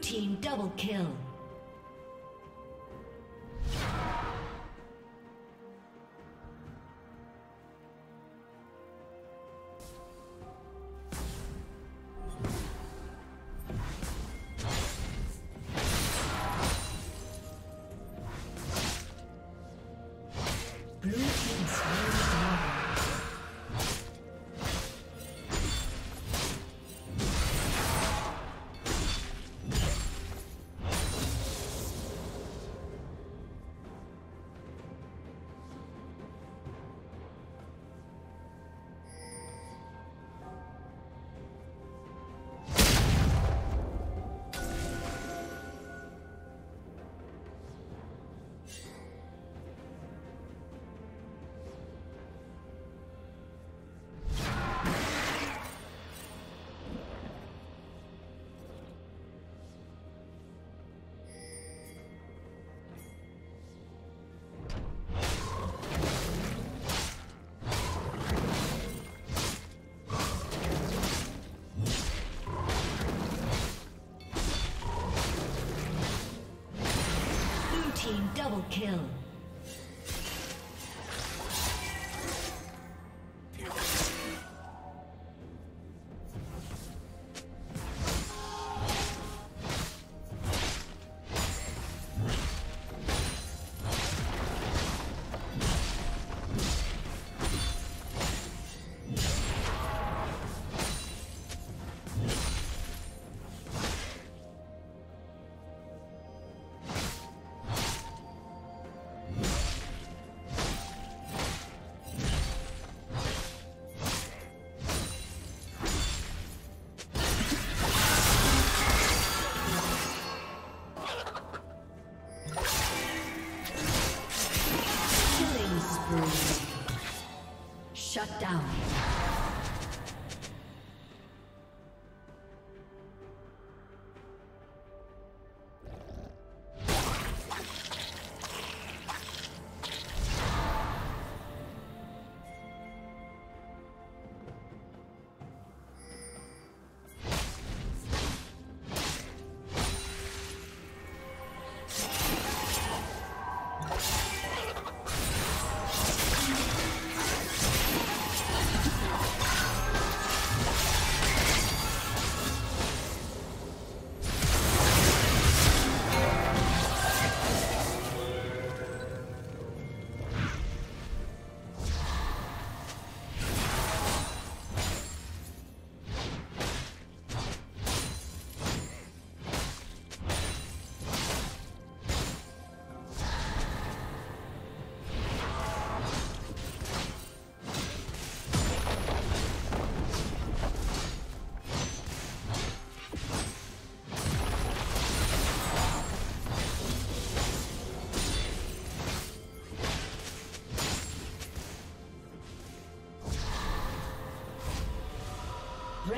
Team double kill. Blue team slain. team double kill. Shut down.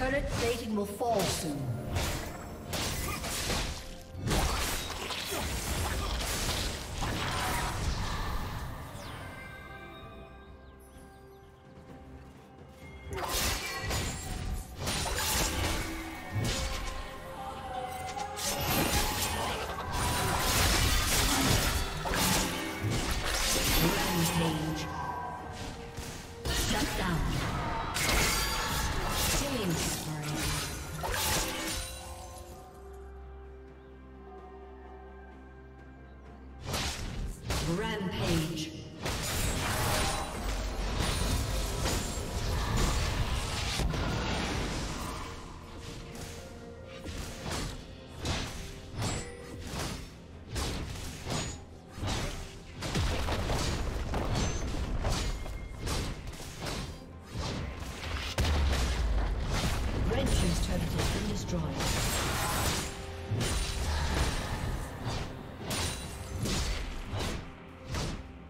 Turret plating will fall soon. Rampage.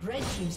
Red team's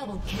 Double kill.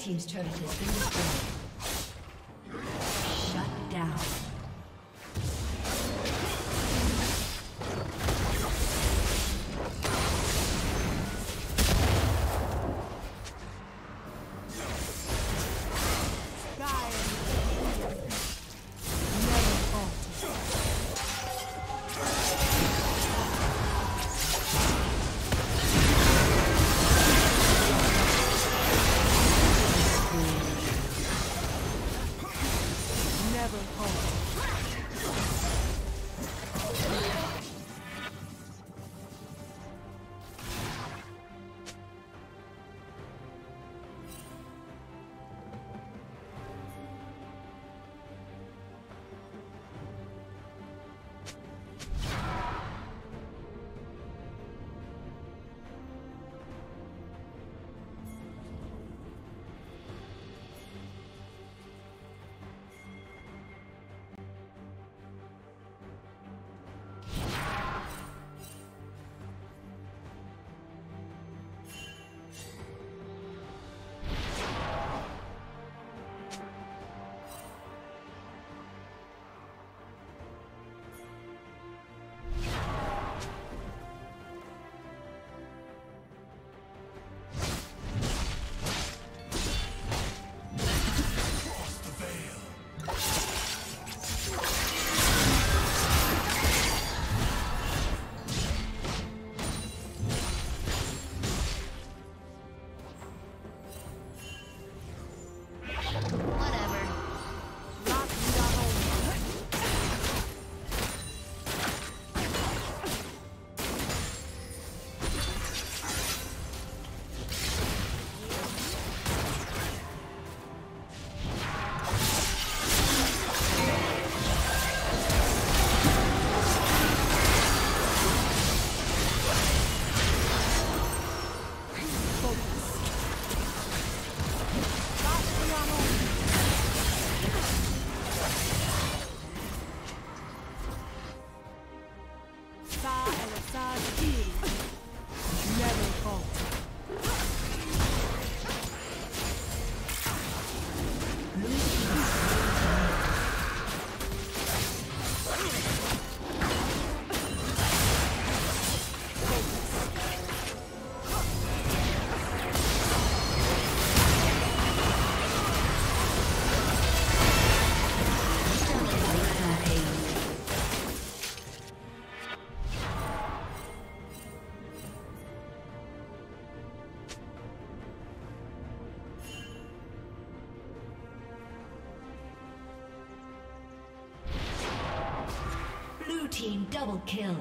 Team's turret has been destroyed. Double kill.